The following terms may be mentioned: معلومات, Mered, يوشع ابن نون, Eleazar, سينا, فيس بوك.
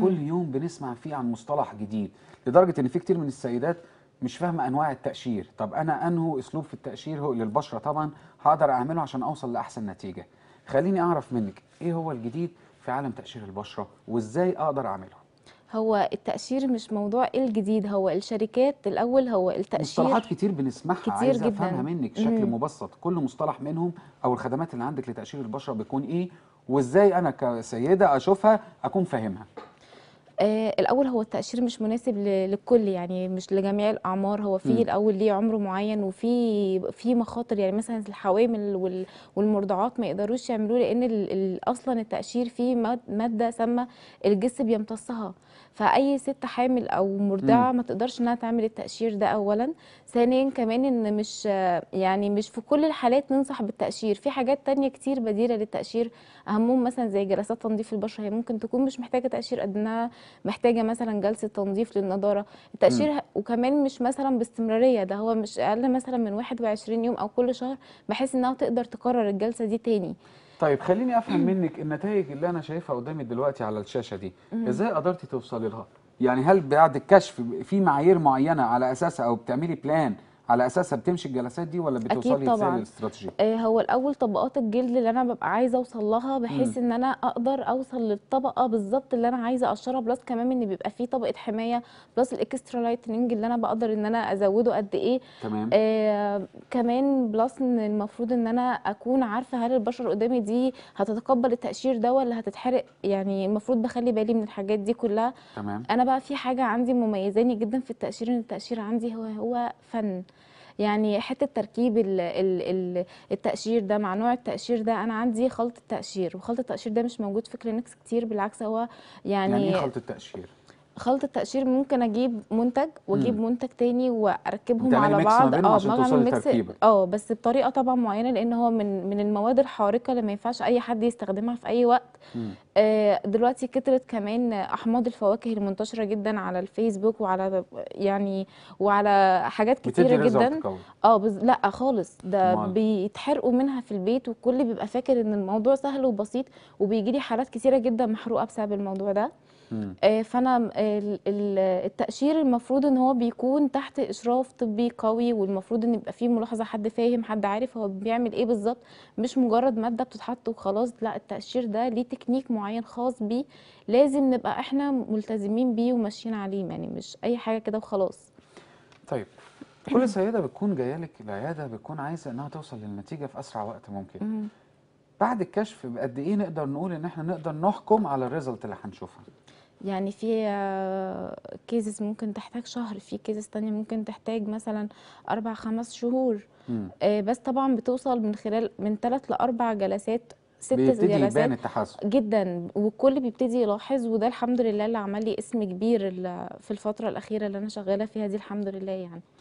كل يوم بنسمع فيه عن مصطلح جديد، لدرجه ان في كتير من السيدات مش فاهمه انواع التقشير. طب انا انه اسلوب في التقشير للبشره طبعا هقدر اعمله عشان اوصل لاحسن نتيجه. خليني اعرف منك ايه هو الجديد في عالم تقشير البشره وازاي اقدر اعمله. هو التقشير مش موضوع الجديد، هو الشركات الاول، هو التقشير مصطلحات كتير بنسمعها، عايزه افهمها منك بشكل مبسط، كل مصطلح منهم او الخدمات اللي عندك لتقشير البشره بيكون ايه، وازاي انا كسيده اشوفها اكون فاهمها. الاول هو التقشير مش مناسب للكل، يعني مش لجميع الاعمار، هو في الاول ليه عمر معين، وفي مخاطر، يعني مثلا الحوامل والمرضعات ما يقدروش يعملوه، لان اصلا التقشير فيه ماده سامه الجسم بيمتصها، فاي ست حامل او مرضعه ما تقدرش انها تعمل التقشير ده اولا. ثانيا كمان ان مش في كل الحالات ننصح بالتقشير، في حاجات تانية كتير بديله للتقشير، اهمهم مثلا زي جلسات تنظيف البشره، هي ممكن تكون مش محتاجه تقشير قد انها محتاجه مثلا جلسه تنظيف للنضاره. التقشير وكمان مش مثلا باستمراريه، ده هو مش اقل مثلا من 21 يوم او كل شهر، بحيث انها تقدر تكرر الجلسه دي تاني. طيب خليني افهم منك النتائج اللي انا شايفها قدامي دلوقتي على الشاشه دي، ازاي قدرتي توصلي لها؟ يعني هل بعد الكشف في معايير معينه على اساسها او بتعملي بلان على اساسها بتمشي الجلسات دي، ولا بتوصلي ازاي للاستراتيجي؟ هو الاول طبقات الجلد اللي انا ببقى عايزه اوصل لها، بحيث ان انا اقدر اوصل للطبقه بالظبط اللي انا عايزه اقشرها، بلس كمان ان بيبقى فيه طبقه حمايه، بلس الاكسترا لايتنينج اللي انا بقدر ان انا ازوده قد ايه. تمام. كمان بلس ان المفروض ان انا اكون عارفه هل البشره قدامي دي هتتقبل التقشير ده ولا هتتحرق، يعني المفروض بخلي بالي من الحاجات دي كلها. تمام. انا بقى في حاجه عندي مميزاني جدا في التقشير، ان التقشير عندي هو فن، يعني حته تركيب التقشير ده مع نوع التقشير ده، انا عندي خلط التقشير، وخلط التقشير ده مش موجود في كلينكس كتير، بالعكس هو يعني ايه خلط التقشير؟ خلط التقشير ممكن اجيب منتج واجيب منتج تاني واركبهم على بعض، بعمل ميكس بس بطريقه طبعا معينه، لان هو من المواد الحارقه اللي ما ينفعش اي حد يستخدمها في اي وقت. دلوقتي كترت كمان احماض الفواكه المنتشره جدا على الفيسبوك وعلى يعني وعلى حاجات كتيره جدا. لا خالص، ده بيتحرقوا منها في البيت، والكل بيبقى فاكر ان الموضوع سهل وبسيط، وبيجي لي حالات كتيره جدا محروقه بسبب الموضوع ده. فانا التقشير المفروض ان هو بيكون تحت اشراف طبي قوي، والمفروض ان يبقى فيه ملاحظه، حد فاهم، حد عارف هو بيعمل ايه بالظبط، مش مجرد ماده بتتحط وخلاص، لا التقشير ده ليه تكنيك معين خاص بيه، لازم نبقى احنا ملتزمين بيه وماشيين عليه، يعني مش اي حاجه كده وخلاص. طيب كل سيده بتكون جايه لك العياده بتكون عايزه انها توصل للنتيجه في اسرع وقت ممكن. بعد الكشف بقد ايه نقدر نقول ان احنا نقدر نحكم على الريزلت اللي هنشوفها؟ يعني في كيزز ممكن تحتاج شهر، في كيزز تانية ممكن تحتاج مثلا 4 5 شهور، بس طبعا بتوصل من 3 ل4 جلسات، 6 جلسات بيبتدي يبان التحسن جدا، والكل بيبتدي يلاحظ، وده الحمد لله اللي عمل لي اسم كبير في الفترة الأخيرة اللي أنا شغالة فيها دي، الحمد لله يعني.